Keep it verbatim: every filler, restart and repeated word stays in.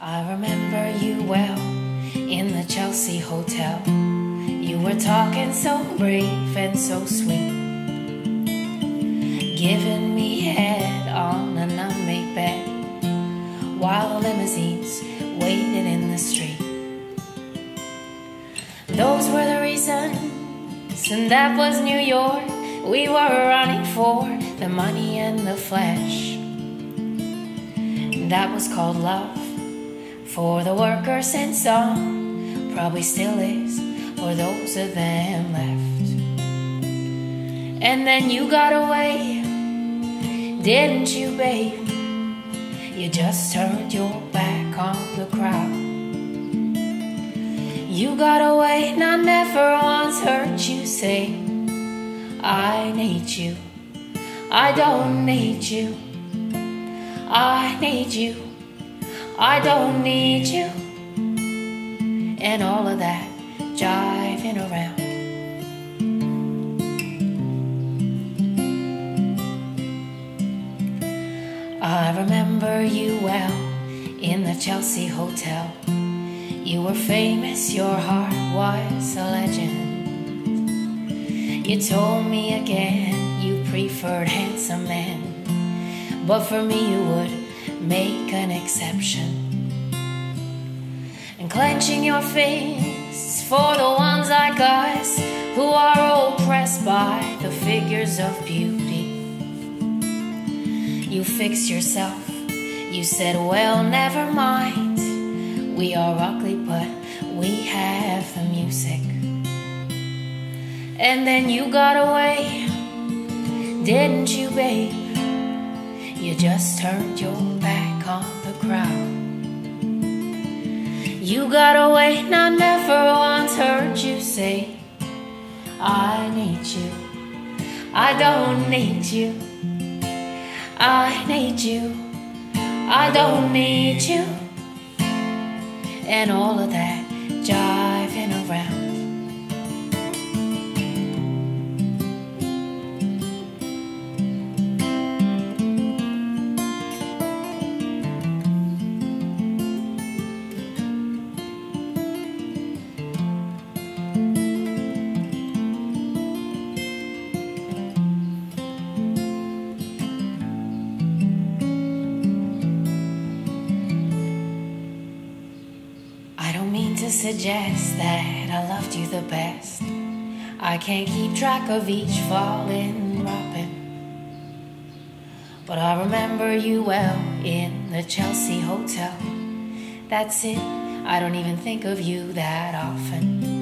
I remember you well in the Chelsea Hotel. You were talking so brief and so sweet, giving me head on an unmade bed, while limousines waiting in the street. Those were the reasons, and that was New York. We were running for the money and the flesh. That was called love for the workers, and some probably still is for those of them left. And then you got away, didn't you, babe? You just turned your back on the crowd. You got away, and I never once heard you say, I need you, I don't need you, I need you, I don't need you, and all of that jiving around. I remember you well in the Chelsea Hotel. You were famous, your heart was a legend. You told me again you preferred handsome men, but for me you would make an exception. And clenching your fists for the ones like us who are oppressed by the figures of beauty. You fixed yourself, you said, well, never mind. We are ugly, but we have the music. And then you got away, didn't you, babe? You just turned your back on the crowd. You got away, and I never once heard you say, I need you, I don't need you, I need you, I don't need you, and all of that jiving around. To suggest that I loved you the best, I can't keep track of each falling robin, but I remember you well in the Chelsea Hotel. That's it, I don't even think of you that often.